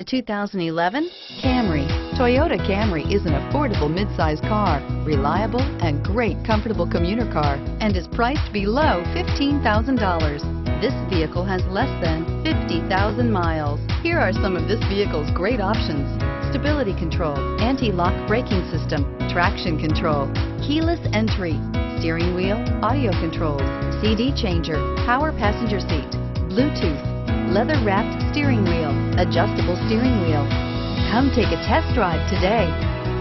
The 2011 Camry. Toyota Camry is an affordable midsize car, reliable and great comfortable commuter car, and is priced below $15,000. This vehicle has less than 50,000 miles. Here are some of this vehicle's great options: stability control, anti-lock braking system, traction control, keyless entry, steering wheel audio controls, CD changer, power passenger seat, Bluetooth, leather-wrapped steering wheel, adjustable steering wheel. Come take a test drive today.